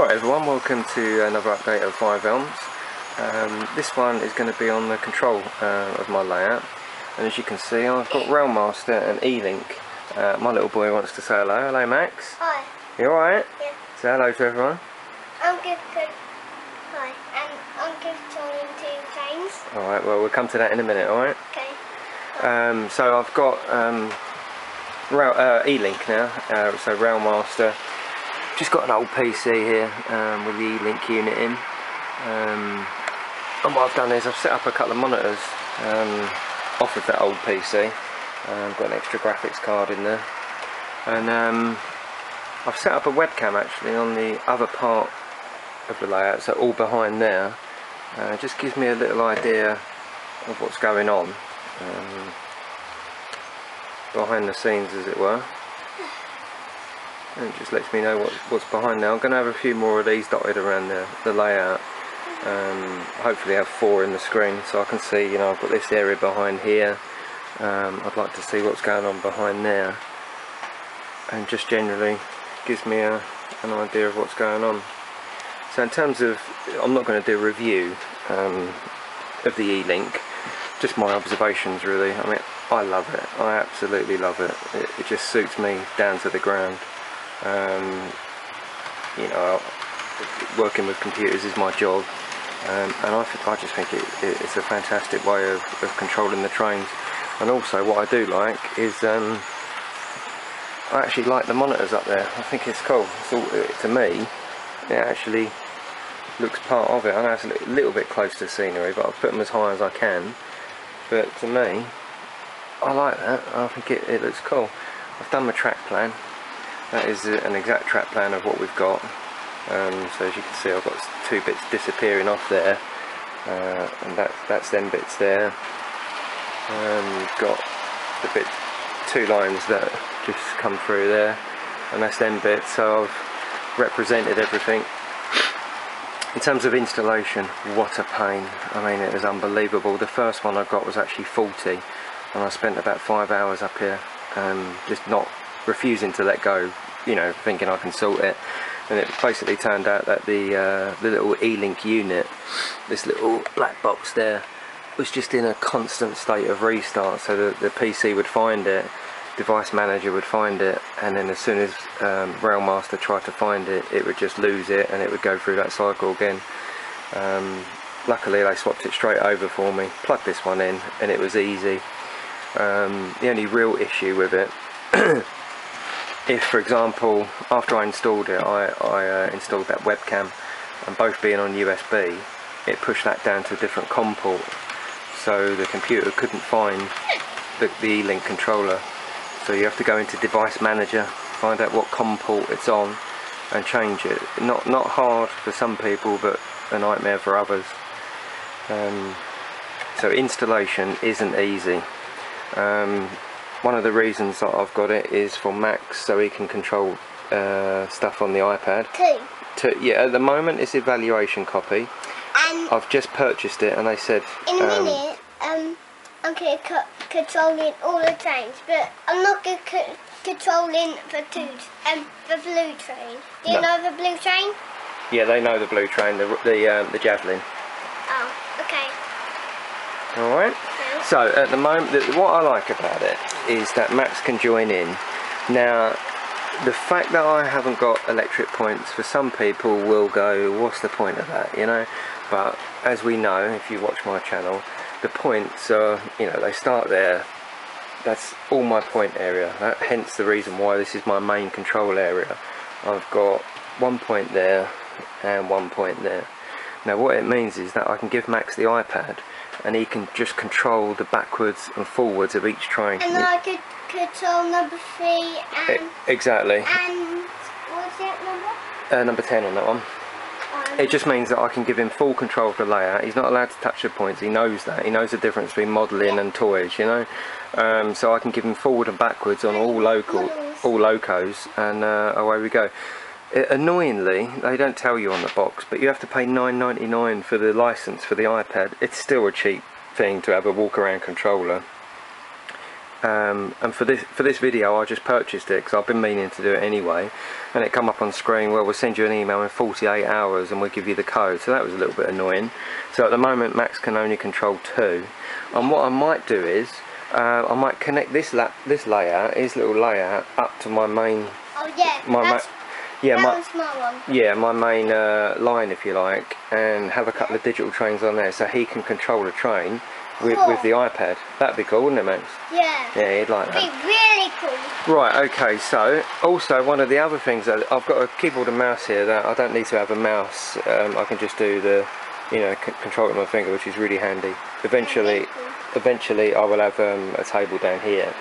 Alright everyone, welcome to another update of Five Elms. This one is going to be on the control of my layout, and as you can see I've got Railmaster and eLink. My little boy wants to say hello. Hello Max. Hi. You alright? Yeah. Say hello to everyone. I'm good. Hi. And I'm good talking to James. Alright, well we'll come to that in a minute, alright? Okay. So I've got eLink now, so Railmaster. Just got an old PC here with the eLink unit in, and what I've done is I've set up a couple of monitors off of that old PC. I've got an extra graphics card in there, and I've set up a webcam actually on the other part of the layout, so all behind there. It just gives me a little idea of what's going on behind the scenes, as it were. And it just lets me know what's behind there. I'm going to have a few more of these dotted around the layout. Hopefully have four in the screen, so I can see, you know, I've got this area behind here. I'd like to see what's going on behind there. And just generally gives me an idea of what's going on. So in terms of, I'm not going to do a review of the eLink. Just my observations really. I mean, I love it. I absolutely love it. It just suits me down to the ground. You know, working with computers is my job, and I just think it's a fantastic way of controlling the trains. And also what I do like is I actually like the monitors up there. I think it's cool. So to me it actually looks part of it. I know it's a little bit close to scenery, but I've put them as high as I can, but to me I like that. I think it looks cool. I've done my track plan. That is an exact track plan of what we've got. So as you can see I've got two bits disappearing off there, and that's them bits there. We've got the bit, two lines that just come through there, and that's them bits. So I've represented everything. In terms of installation, what a pain. I mean, it was unbelievable. The first one I got was actually faulty, and I spent about 5 hours up here just not refusing to let go, you know, thinking I can sort it. And it basically turned out that the little eLink unit, this little black box there, was just in a constant state of restart. So the PC would find it, device manager would find it, and then as soon as Railmaster tried to find it, it would just lose it and it would go through that cycle again. Luckily they swapped it straight over for me, plugged this one in, and it was easy. The only real issue with it if, for example, after I installed it, I installed that webcam, and both being on USB, it pushed that down to a different COM port, so the computer couldn't find the eLink controller. So you have to go into Device Manager, find out what COM port it's on, and change it. Not hard for some people, but a nightmare for others. So installation isn't easy. One of the reasons that I've got it is for Max, so he can control stuff on the iPad. Yeah, at the moment it's evaluation copy. And I've just purchased it, and they said in a minute I'm going to controlling all the trains, but I'm not going to controlling the blue train. Do you know the blue train? Yeah, they know the blue train, the Javelin. Oh, okay. All right. So at the moment, what I like about it is that Max can join in. Now, the fact that I haven't got electric points, for some people will go, what's the point of that, you know? But as we know, if you watch my channel, the points are, you know, they start there. That's all my point area. Hence the reason why this is my main control area. I've got one point there and one point there. Now what it means is that I can give Max the iPad, and he can just control the backwards and forwards of each train. And I could control number 3 and... Exactly. And what's that number? Number 10 on that one. It just means that I can give him full control of the layout. He's not allowed to touch the points, he knows that. He knows the difference between modelling and toys, you know. So I can give him forward and backwards on all locos, and away we go. Annoyingly, they don't tell you on the box, but you have to pay $9.99 for the license for the iPad. It's still a cheap thing to have a walk-around controller. And for this video I just purchased it because I've been meaning to do it anyway, and it come up on screen, well, we'll send you an email in 48 hours and we'll give you the code. So that was a little bit annoying. So at the moment Max can only control 2, and what I might do is I might connect this layout, his little layout, up to my main my main line, if you like, and have a couple of digital trains on there so he can control a train with the iPad. That'd be cool, wouldn't it, Max? Yeah. Yeah, he'd like that. It'd be really cool. Right, okay, so also one of the other things that I've got a keyboard and mouse here that I don't need to have a mouse. I can just do the, you know, control with my finger, which is really handy. Eventually I will have a table down here.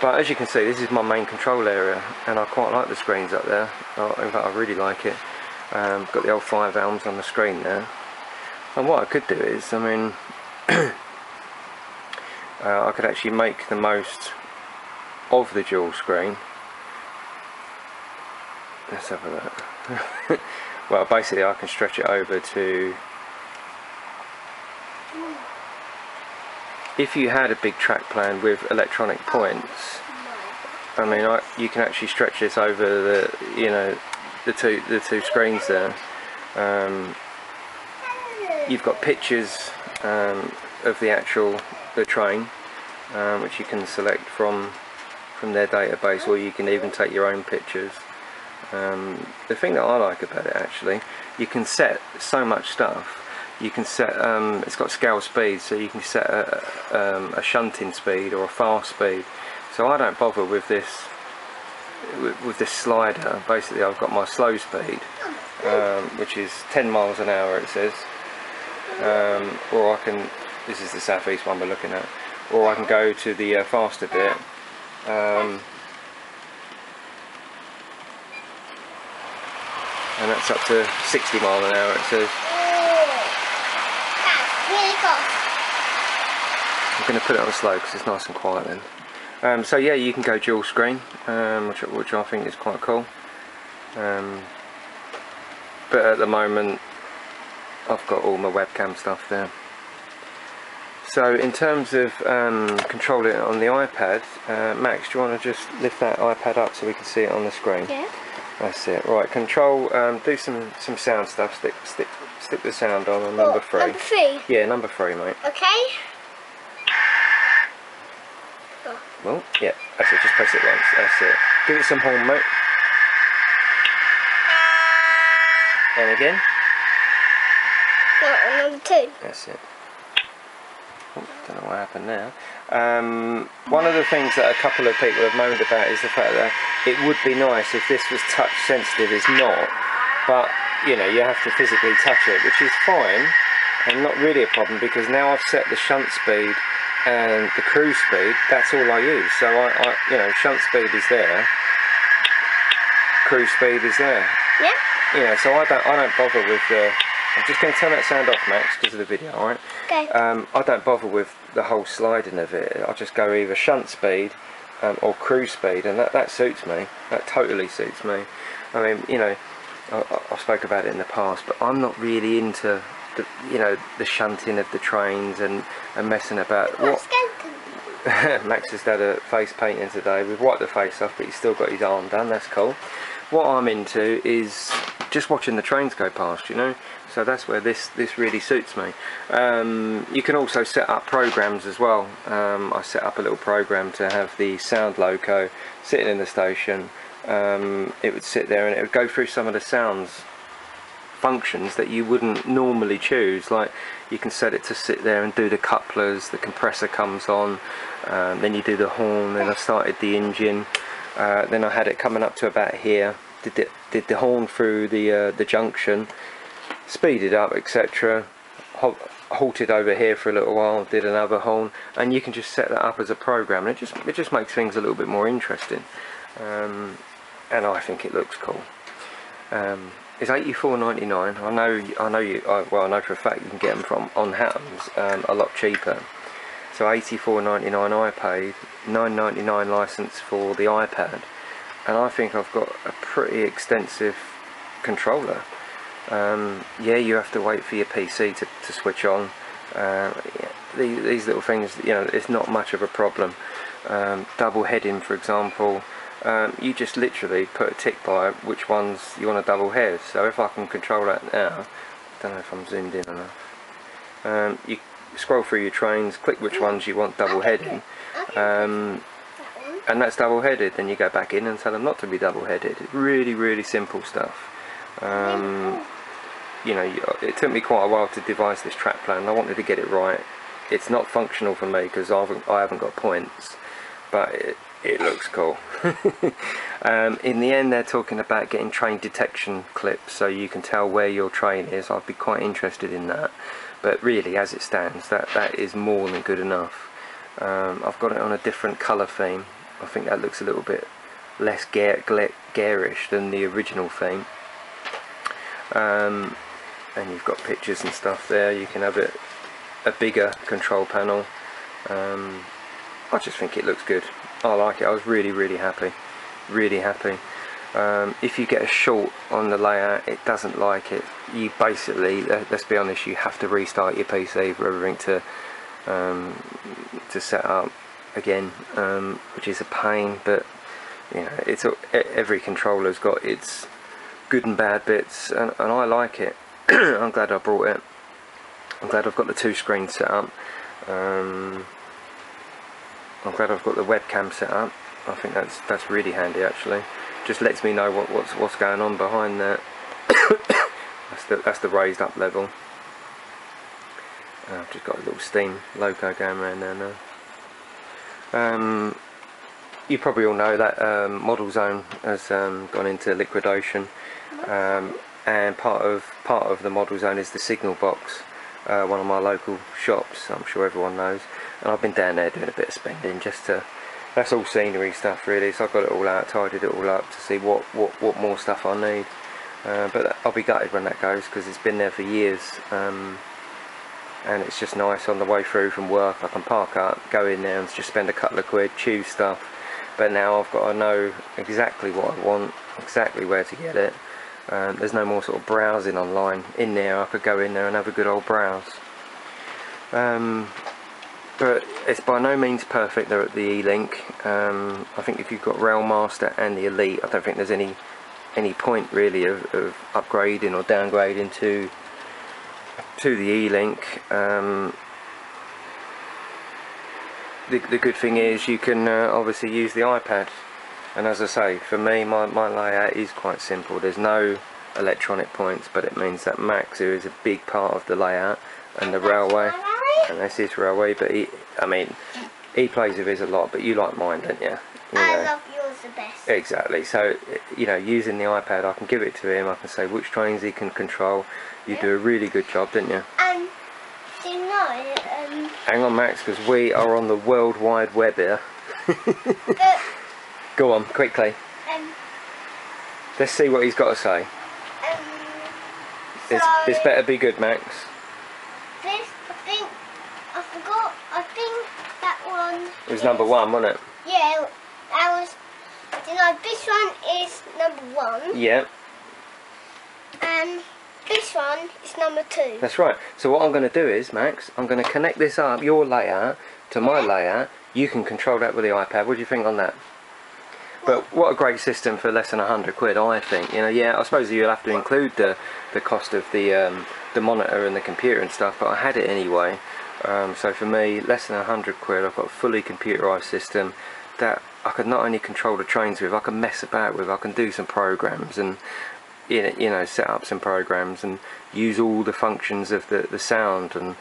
But as you can see, this is my main control area, and I quite like the screens up there. In fact, I really like it. Got the old 5 Elms on the screen there. And what I could do is, I mean, I could actually make the most of the dual screen. Let's have a look. Well, basically, I can stretch it over to. If you had a big track plan with electronic points, I mean, you can actually stretch this over the, you know, the two screens there. You've got pictures of the train, which you can select from their database, or you can even take your own pictures. The thing that I like about it, actually, you can set so much stuff. You can set, it's got scale speed, so you can set a shunting speed or a fast speed. So I don't bother with this slider. Basically, I've got my slow speed, which is 10 miles an hour, it says. Or I can, this is the southeast one we're looking at, or I can go to the faster bit. And that's up to 60 miles an hour, it says. I'm going to put it on slow because it's nice and quiet then. So yeah, you can go dual screen, which I think is quite cool. But at the moment, I've got all my webcam stuff there. So in terms of controlling it on the iPad, Max, do you want to just lift that iPad up so we can see it on the screen? Yeah. That's it. Right, control. Do some sound stuff. Stick the sound on number 3. Number 3. Yeah, number 3, mate. Okay. Well, yeah, that's it, just press it once, that's it. Give it some horn, mate. And again. No, number 2. That's it. Oh, don't know what happened now. One of the things that a couple of people have moaned about is the fact that it would be nice if this was touch sensitive. It's not, but you know, you have to physically touch it, which is fine and not really a problem, because now I've set the shunt speed and the cruise speed, that's all I use. So I you know, shunt speed is there, cruise speed is there. Yeah. You know, so I don't bother with the. I'm just going to turn that sound off, Max, because of the video, alright? Okay. I don't bother with the whole sliding of it. I just go either shunt speed or cruise speed, and that suits me. That totally suits me. I mean, you know, I spoke about it in the past, but I'm not really into. You know, the shunting of the trains and messing about. What? Max has had a face painting today. We've wiped the face off, but he's still got his arm done. That's cool. What I'm into is just watching the trains go past, you know. So that's where this really suits me. You can also set up programs as well. I set up a little program to have the sound loco sitting in the station. It would sit there and it would go through some of the sounds. Functions that you wouldn't normally choose, like you can set it to sit there and do the couplers, the compressor comes on, then you do the horn, then I started the engine, then I had it coming up to about here, did the horn through the junction, speeded up, etc. Halted over here for a little while, did another horn, and you can just set that up as a program, and it just makes things a little bit more interesting, and I think it looks cool. It's $84.99. I know you. Well, I know for a fact you can get them from on Hatham's a lot cheaper. So $84.99 I paid, $9.99 license for the iPad, and I think I've got a pretty extensive controller. Yeah, you have to wait for your PC to switch on. These little things, you know, it's not much of a problem. double heading, for example, you just literally put a tick by which ones you want to double head. So if I can control that now, I don't know if I'm zoomed in enough, you scroll through your trains, click which ones you want double heading, and that's double headed. Then you go back in and tell them not to be double headed. Really, really simple stuff. You know, it took me quite a while to devise this track plan. I wanted to get it right. It's not functional for me because I haven't got points, but it looks cool. In the end, they're talking about getting train detection clips so you can tell where your train is. I'd be quite interested in that, but really, as it stands, that is more than good enough. I've got it on a different colour theme. I think that looks a little bit less garish than the original theme. And you've got pictures and stuff there. You can have it a bigger control panel. I just think it looks good. I like it. I was really happy, if you get a short on the layout, it doesn't like it. You basically, let's be honest, you have to restart your PC for everything to set up again, which is a pain. But you know, it's every controller's got its good and bad bits, and I like it. I'm glad I brought it. I'm glad I've got the two screens set up. I'm glad I've got the webcam set up. I think that's really handy actually. Just lets me know what's going on behind that. that's the raised up level. I've just got a little steam loco going around there now. You probably all know that Model Zone has gone into liquidation, and part of the Model Zone is the Signal Box, one of my local shops. I'm sure everyone knows, and I've been down there doing a bit of spending just to. That's all scenery stuff really. So I've got it all out, tidied it all up to see what more stuff I need. But I'll be gutted when that goes because it's been there for years, and it's just nice on the way through from work. I can park up, go in there, and just spend a couple of quid, choose stuff. But now I've got to know exactly what I want, exactly where to get it. There's no more sort of browsing online. In there, I could go in there and have a good old browse. But it's by no means perfect. They're at the eLink. I think if you've got Railmaster and the Elite, I don't think there's any point really of upgrading or downgrading to the eLink. The good thing is you can obviously use the iPad, and as I say, for me my layout is quite simple. There's no electronic points, but it means that Max, who is a big part of the layout and the railway, and that's his railway, but he plays with his a lot, but you like mine, don't you? I love yours the best. Exactly, so you know, using the iPad I can give it to him, I can say which trains he can control. You do a really good job, don't you? Hang on, Max, because we are on the World Wide Web here. Go on, quickly. Let's see what he's got to say. This better be good, Max. This, I think that one... It was number one, wasn't it? Yeah, that was... No, this one is number one. Yeah. And... this one is number two. That's right. So what I'm going to do is, Max, I'm going to connect this up, your layout, to my layout. You can control that with the iPad. What do you think on that? Well, but what a great system for less than £100, I think. You know, yeah, I suppose you'll have to include the cost of the monitor and the computer and stuff, but I had it anyway. So for me, less than £100, I've got a fully computerised system that I could not only control the trains with, I can mess about with, I can do some programs and... you know, set up some programs and use all the functions of the sound, and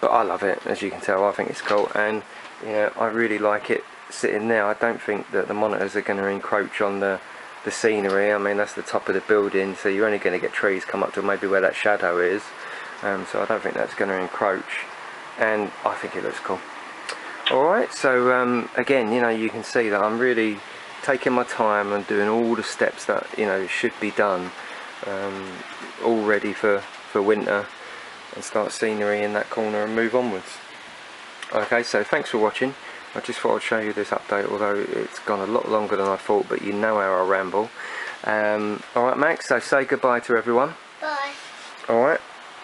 but I love it, as you can tell. I think it's cool, and you know, I really like it sitting there. I don't think that the monitors are going to encroach on the scenery. I mean, that's the top of the building, so you're only going to get trees come up to maybe where that shadow is, so I don't think that's going to encroach, and I think it looks cool. Alright, so again, you know, you can see that I'm really taking my time and doing all the steps that, you know, should be done, all ready for winter, and start scenery in that corner and move onwards. Okay, so thanks for watching. I just thought I'd show you this update, although it's gone a lot longer than I thought, but you know how I ramble. Alright Max, so say goodbye to everyone. Bye. Alright,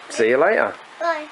see you later. Bye.